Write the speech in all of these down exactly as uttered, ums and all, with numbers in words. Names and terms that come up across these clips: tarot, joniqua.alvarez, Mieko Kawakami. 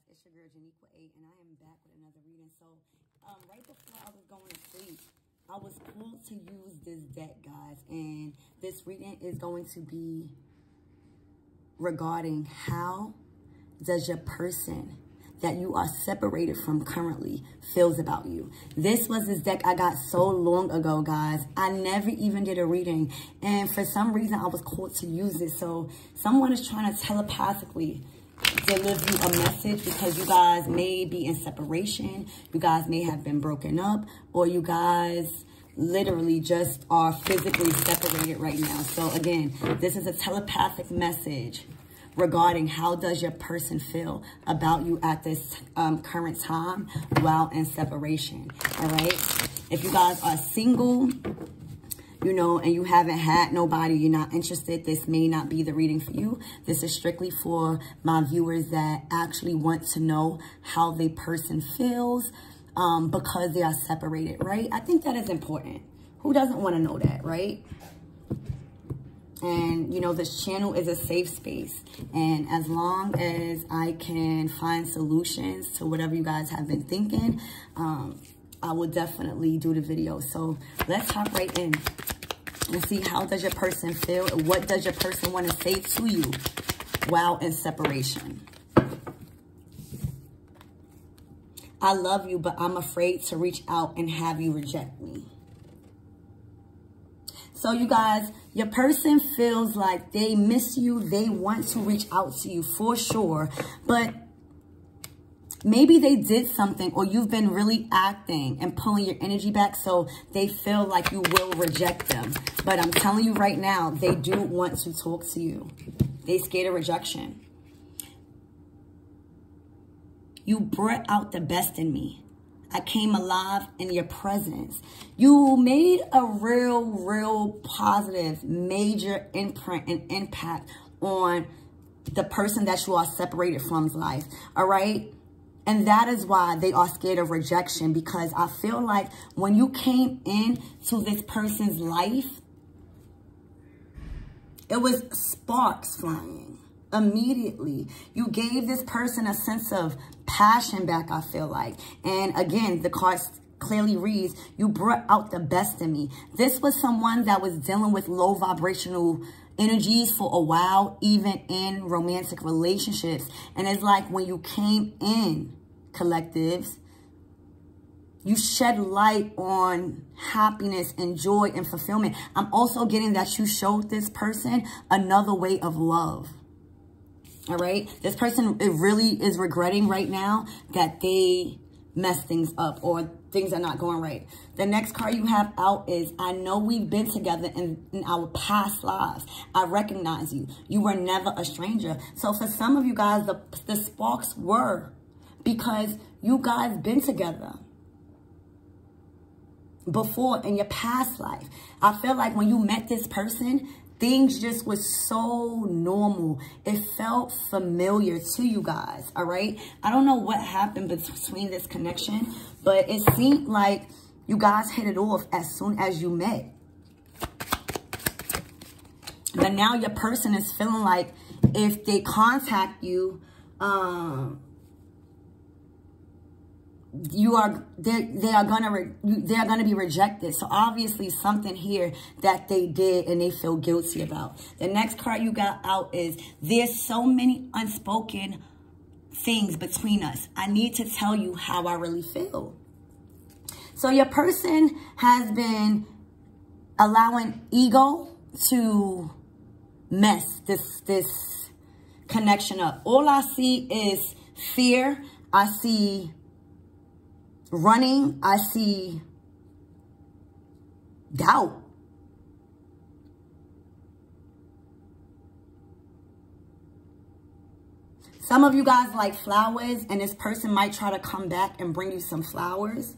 guys, it's your girl Joniqua A, and I am back with another reading. So um right before I was going to sleep, I was pulled to use this deck, guys, and this reading is going to be regarding how does your person that you are separated from currently feels about you. This was this deck I got so long ago, guys. I never even did a reading, and for some reason I was called to use it. So someone is trying to telepathically deliver you a message because you guys may be in separation, you guys may have been broken up, or you guys literally just are physically separated right now. So again, this is a telepathic message regarding how does your person feel about you at this um, current time while in separation, all right? If you guys are single, you know, and you haven't had nobody, you're not interested, this may not be the reading for you. This is strictly for my viewers that actually want to know how the person feels um, because they are separated, right? I think that is important. Who doesn't want to know that, right? And, you know, this channel is a safe space. And as long as I can find solutions to whatever you guys have been thinking, um, I will definitely do the video. So let's hop right in and see how does your person feel? What does your person want to say to you while in separation? I love you, but I'm afraid to reach out and have you reject me. So you guys, your person feels like they miss you. They want to reach out to you for sure. But maybe they did something, or you've been really acting and pulling your energy back, so they feel like you will reject them. But I'm telling you right now, they do want to talk to you. They scared of rejection. You brought out the best in me. I came alive in your presence. You made a real, real positive, major imprint and impact on the person that you are separated from's life, all right? And that is why they are scared of rejection, because I feel like when you came into this person's life, it was sparks flying immediately. You gave this person a sense of passion back, I feel like. And again, the card clearly reads, you brought out the best in me. This was someone that was dealing with low vibrational energies for a while, even in romantic relationships. And it's like when you came in, collectives, you shed light on happiness and joy and fulfillment. I'm also getting that you showed this person another way of love. All right, this person really is regretting right now that they messed things up or things are not going right. The next card you have out is, I know we've been together in, in our past lives. I recognize you. You were never a stranger. So for some of you guys, the, the sparks were because you guys been together before in your past life. I feel like when you met this person, things just was so normal. It felt familiar to you guys, all right? I don't know what happened between this connection, but it seemed like you guys hit it off as soon as you met. But now your person is feeling like if they contact you, um, you are they they are gonna they are gonna be rejected. So obviously something here that they did and they feel guilty about. The next card you got out is, there's so many unspoken things between us. I need to tell you how I really feel. So your person has been allowing ego to mess this this connection up. All I see is fear. I see running, I see doubt. Some of you guys like flowers, and this person might try to come back and bring you some flowers.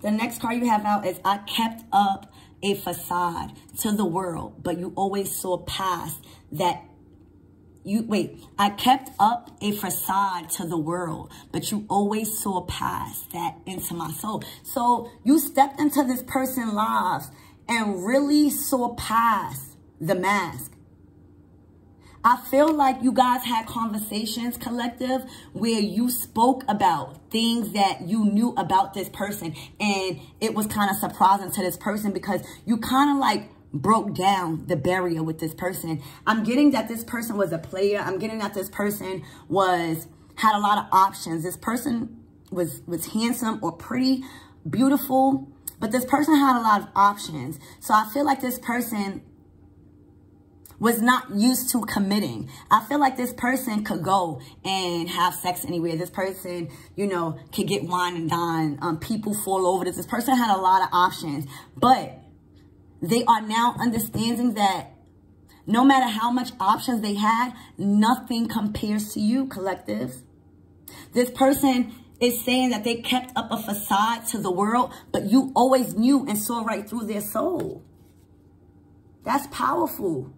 The next card you have out is, I kept up a facade to the world, but you always saw past that You wait, I kept up a facade to the world, but you always saw past that into my soul. So you stepped into this person's lives and really saw past the mask. I feel like you guys had conversations, collective, where you spoke about things that you knew about this person. And it was kind of surprising to this person because you kind of like broke down the barrier with this person. I'm getting that this person was a player. I'm getting that this person was had a lot of options. This person was was handsome or pretty, beautiful, but this person had a lot of options. So I feel like this person was not used to committing. I feel like this person could go and have sex anywhere. This person, you know, could get wine and dine. Um, people fall over this. This person had a lot of options, but they are now understanding that no matter how much options they had, nothing compares to you, collectives. This person is saying that they kept up a facade to the world, but you always knew and saw right through their soul. That's powerful.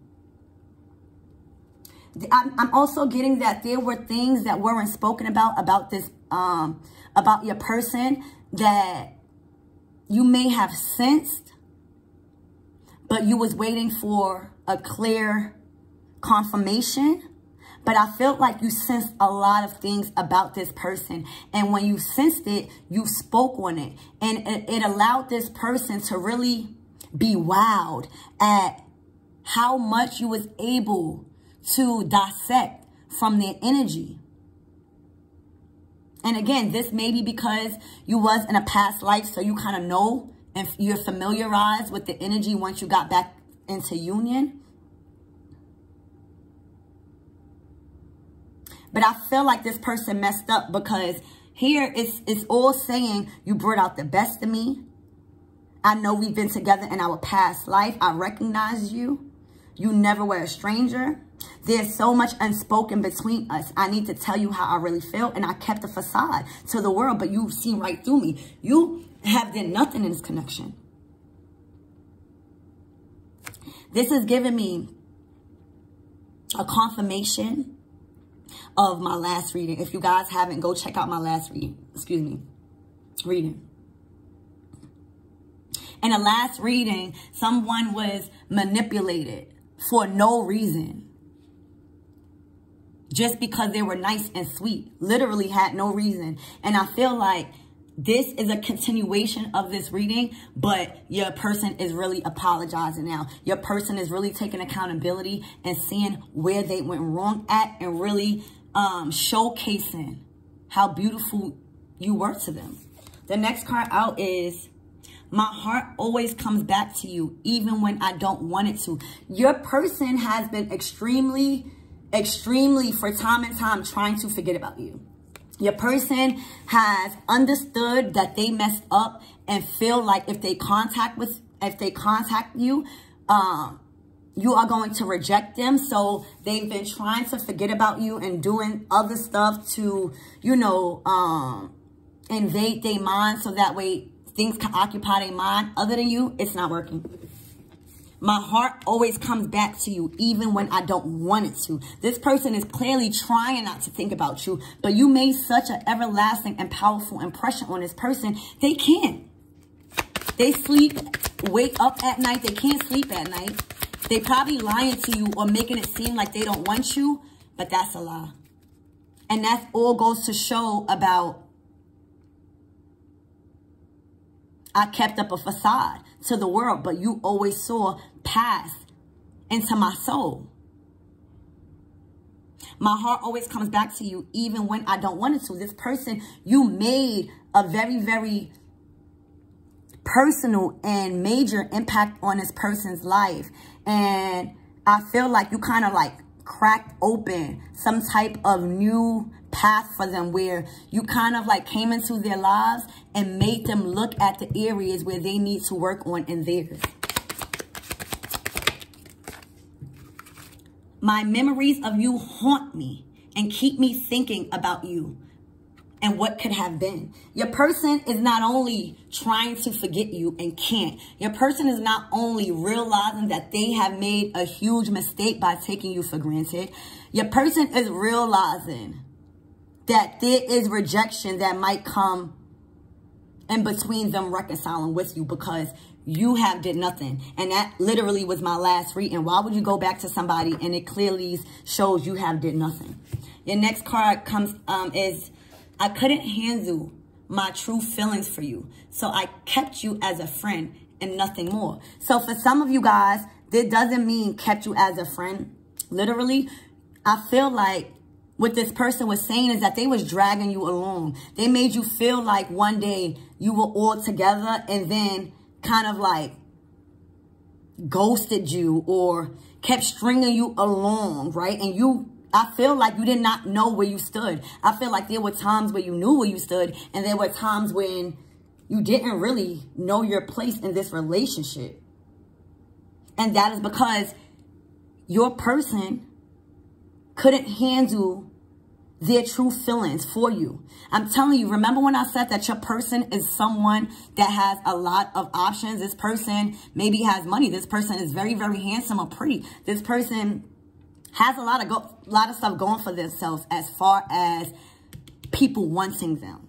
I'm also getting that there were things that weren't spoken about, about this, um, about your person that you may have sensed, but you was waiting for a clear confirmation. But I felt like you sensed a lot of things about this person. And when you sensed it, you spoke on it. And it, it allowed this person to really be wowed at how much you was able to dissect from their energy. And again, this may be because you was in a past life, so you kind of know and you're familiarized with the energy once you got back into union. But I feel like this person messed up because here it's, it's all saying you brought out the best of me. I know we've been together in our past life. I recognize you. You never were a stranger. There's so much unspoken between us. I need to tell you how I really feel. And I kept the facade to the world, but you've seen right through me. You have done nothing in this connection. This is giving me a confirmation of my last reading. If you guys haven't, go check out my last read. Excuse me. Reading. In the last reading, someone was manipulated for no reason. Just because they were nice and sweet. Literally had no reason. And I feel like this is a continuation of this reading, but your person is really apologizing now. Your person is really taking accountability and seeing where they went wrong at and really um, showcasing how beautiful you were to them. The next card out is, my heart always comes back to you, even when I don't want it to. Your person has been extremely, extremely, for time and time, trying to forget about you. Your person has understood that they messed up and feel like if they contact with, if they contact you, um, you are going to reject them. So they've been trying to forget about you and doing other stuff to, you know, um, invade their mind so that way things can occupy their mind. Other than you, it's not working. My heart always comes back to you, even when I don't want it to. This person is clearly trying not to think about you, but you made such an everlasting and powerful impression on this person. They can't. They sleep, wake up at night. They can't sleep at night. They probably lying to you or making it seem like they don't want you, but that's a lie. And that all goes to show about I kept up a facade to the world, but you always saw past into my soul. My heart always comes back to you, even when I don't want it to. This person, you made a very, very personal and major impact on this person's life. And I feel like you kind of like cracked open some type of new path for them where you kind of like came into their lives and made them look at the areas where they need to work on in theirs. My memories of you haunt me and keep me thinking about you and what could have been. Your person is not only trying to forget you and can't. Your person is not only realizing that they have made a huge mistake by taking you for granted. Your person is realizing that there is rejection that might come in between them reconciling with you because you have did nothing. And that literally was my last reading. Why would you go back to somebody and it clearly shows you have did nothing? Your next card comes um, is, I couldn't handle my true feelings for you, so I kept you as a friend and nothing more. So for some of you guys, this doesn't mean kept you as a friend. Literally, I feel like what this person was saying is that they was dragging you along. They made you feel like one day you were all together and then kind of like ghosted you or kept stringing you along, right? And you, I feel like you did not know where you stood. I feel like there were times where you knew where you stood and there were times when you didn't really know your place in this relationship. And that is because your person couldn't handle their true feelings for you. I'm telling you, remember when I said that your person is someone that has a lot of options? This person maybe has money. This person is very, very handsome or pretty. This person has a lot of, go lot of stuff going for themselves as far as people wanting them.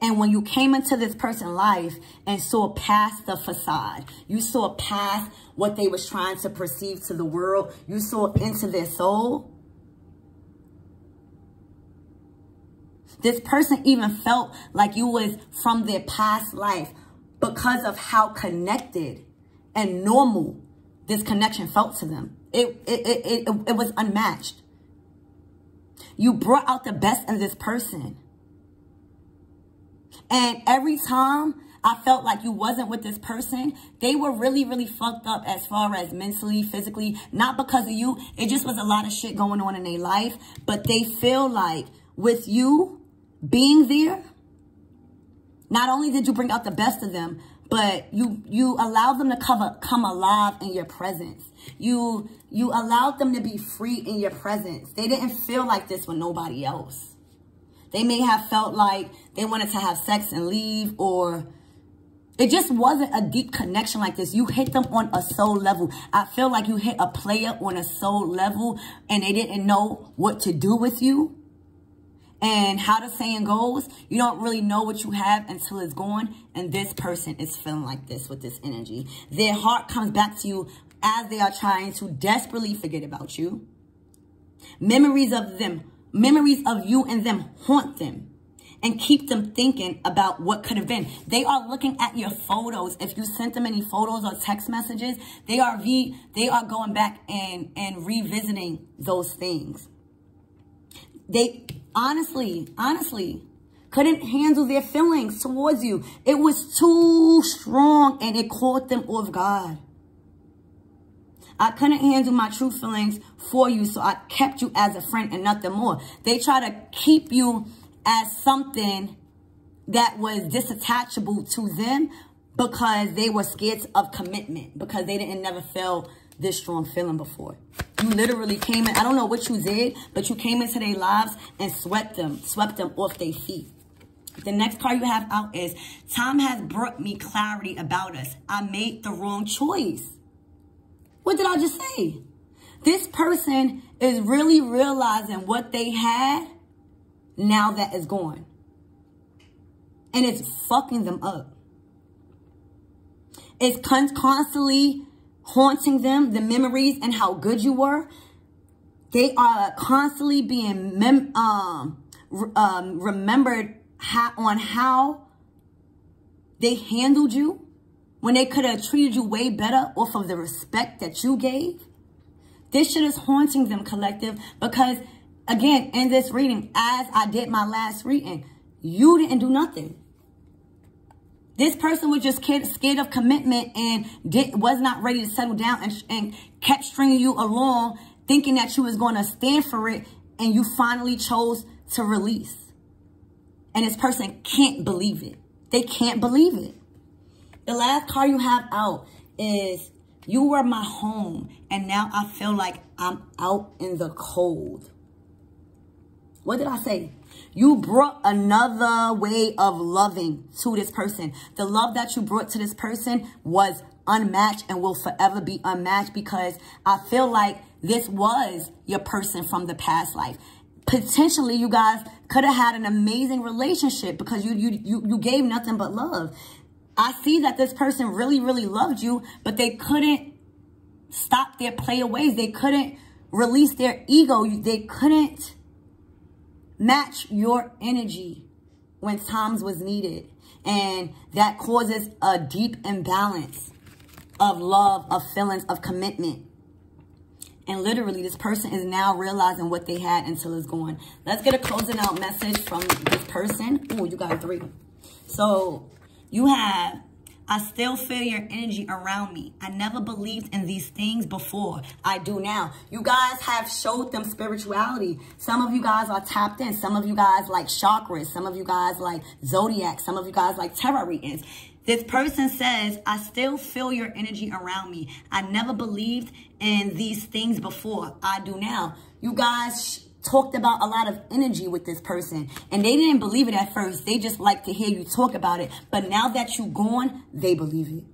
And when you came into this person's life and saw past the facade, you saw past what they was trying to perceive to the world, you saw into their soul. This person even felt like you was from their past life because of how connected and normal this connection felt to them. It, it, it, it, it, it was unmatched. You brought out the best in this person. And every time I felt like you wasn't with this person, they were really, really fucked up as far as mentally, physically, not because of you. It just was a lot of shit going on in their life. But they feel like with you being there, not only did you bring out the best of them, but you you allowed them to cover, come alive in your presence. You, you allowed them to be free in your presence. They didn't feel like this with nobody else. They may have felt like they wanted to have sex and leave, or it just wasn't a deep connection like this. You hit them on a soul level. I feel like you hit a player on a soul level and they didn't know what to do with you. And how the saying goes, you don't really know what you have until it's gone. And this person is feeling like this with this energy. Their heart comes back to you as they are trying to desperately forget about you. Memories of them. Memories of you and them haunt them and keep them thinking about what could have been. They are looking at your photos. If you sent them any photos or text messages, they are re they are going back and, and revisiting those things. They honestly, honestly couldn't handle their feelings towards you. It was too strong and it caught them off guard. I couldn't handle my true feelings for you, so I kept you as a friend and nothing more. They try to keep you as something that was disattachable to them because they were scared of commitment, because they didn't never feel this strong feeling before. You literally came in, I don't know what you did, but you came into their lives and swept them, swept them off their feet. The next card you have out is, time has brought me clarity about us. I made the wrong choice. What did I just say? This person is really realizing what they had now that is gone. And it's fucking them up. It's con- constantly haunting them, the memories and how good you were. They are constantly being mem um, re um, remembered how on how they handled you, when they could have treated you way better off of the respect that you gave. This shit is haunting them, collective, because, again, in this reading, as I did my last reading, you didn't do nothing. This person was just scared of commitment and did, was not ready to settle down and, and kept stringing you along, thinking that you was going to stand for it, and you finally chose to release. And this person can't believe it. They can't believe it. The last card you have out is, you were my home, and now I feel like I'm out in the cold. What did I say? You brought another way of loving to this person. The love that you brought to this person was unmatched and will forever be unmatched, because I feel like this was your person from the past life. Potentially, you guys could have had an amazing relationship because you, you, you, you gave nothing but love. I see that this person really, really loved you, but they couldn't stop their playaways. They couldn't release their ego. They couldn't match your energy when times was needed. And that causes a deep imbalance of love, of feelings, of commitment. And literally, this person is now realizing what they had until it's gone. Let's get a closing out message from this person. Oh, you got three. So you have, I still feel your energy around me. I never believed in these things before. I do now. You guys have showed them spirituality. Some of you guys are tapped in. Some of you guys like chakras. Some of you guys like zodiac. Some of you guys like tarot readings. This person says, I still feel your energy around me. I never believed in these things before. I do now. You guys talked about a lot of energy with this person, and they didn't believe it at first. They just like to hear you talk about it. But now that you're gone, they believe it.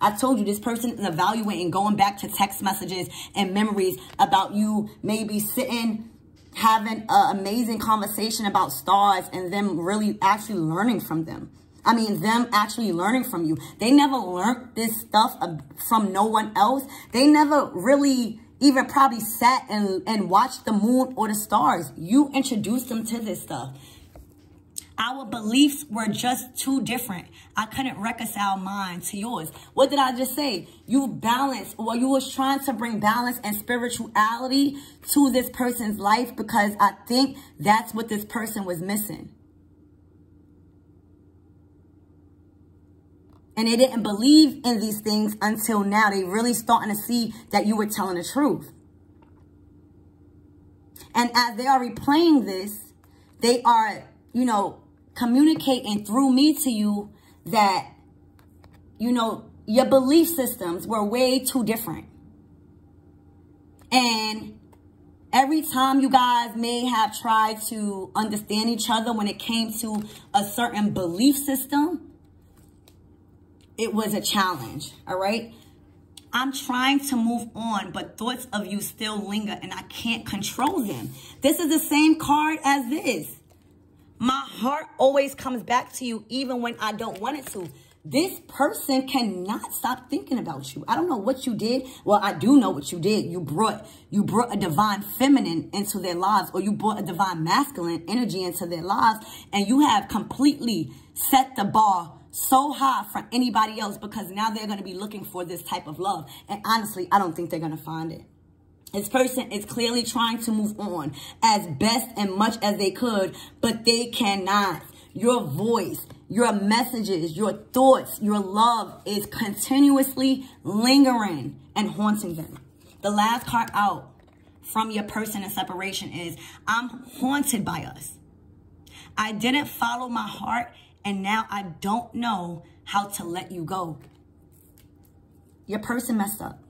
I told you, this person is evaluating, going back to text messages and memories about you maybe sitting, having an amazing conversation about stars, and them really actually learning from them. I mean, them actually learning from you. They never learned this stuff from no one else. They never really even probably sat and, and watched the moon or the stars. You introduced them to this stuff. Our beliefs were just too different. I couldn't reconcile mine to yours. What did I just say? You balanced, or you was trying to bring balance and spirituality to this person's life, because I think that's what this person was missing. And they didn't believe in these things until now. They really starting to see that you were telling the truth. And as they are replaying this, they are, you know, communicating through me to you that, you know, your belief systems were way too different. And every time you guys may have tried to understand each other when it came to a certain belief system, it was a challenge, all right? I'm trying to move on, but thoughts of you still linger, and I can't control them. This is the same card as this. My heart always comes back to you, even when I don't want it to. This person cannot stop thinking about you. I don't know what you did. Well, I do know what you did. You brought, you brought a divine feminine into their lives, or you brought a divine masculine energy into their lives, and you have completely set the bar so high for anybody else, because now they're going to be looking for this type of love. And honestly, I don't think they're going to find it. This person is clearly trying to move on as best and much as they could, but they cannot. Your voice, your messages, your thoughts, your love is continuously lingering and haunting them. The last card out from your person in separation is, I'm haunted by us. I didn't follow my heart, and now I don't know how to let you go. Your person messed up.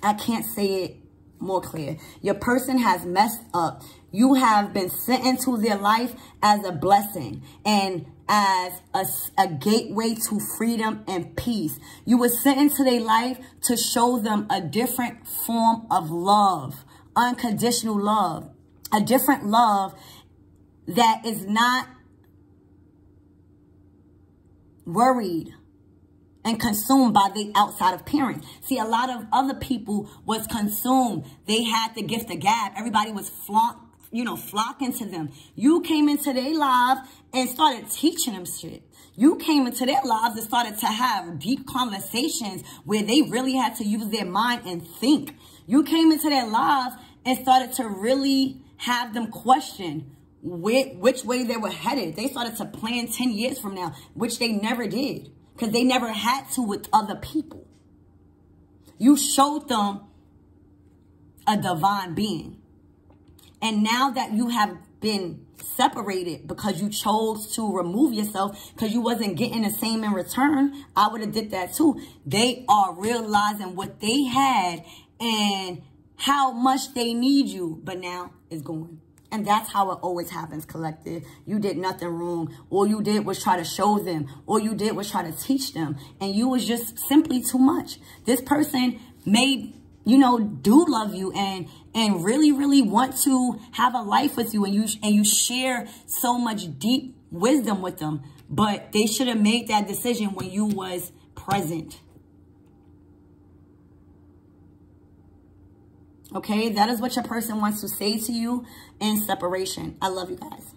I can't say it more clear. Your person has messed up. You have been sent into their life as a blessing and as a, a gateway to freedom and peace. You were sent into their life to show them a different form of love, unconditional love, a different love that is not worried and consumed by the outside of parents. See, a lot of other people was consumed. They had the gift of gab. Everybody was flaunt, you know, flocking to them. You came into their lives and started teaching them shit. You came into their lives and started to have deep conversations where they really had to use their mind and think. You came into their lives and started to really have them question which way they were headed. They started to plan ten years from now, which they never did, because they never had to with other people. You showed them a divine being. And now that you have been separated because you chose to remove yourself because you wasn't getting the same in return, I would have did that too. They are realizing what they had and how much they need you, but now it's gone. And that's how it always happens, collective. You did nothing wrong. All you did was try to show them. All you did was try to teach them. And you was just simply too much. This person made, you know, do love you and and really, really want to have a life with you. And you, and you share so much deep wisdom with them. But they should have made that decision when you was present. Okay, that is what your person wants to say to you in separation. I love you guys.